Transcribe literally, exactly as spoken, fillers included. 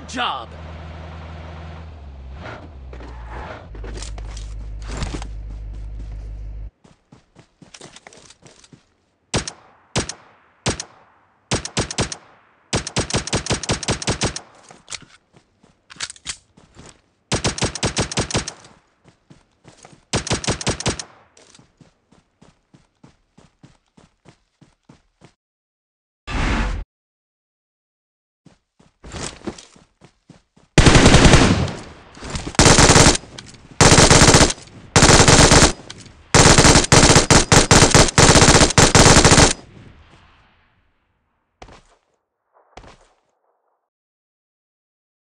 Good job!